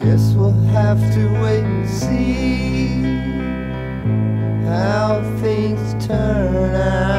Guess we'll have to wait and see how things turn out.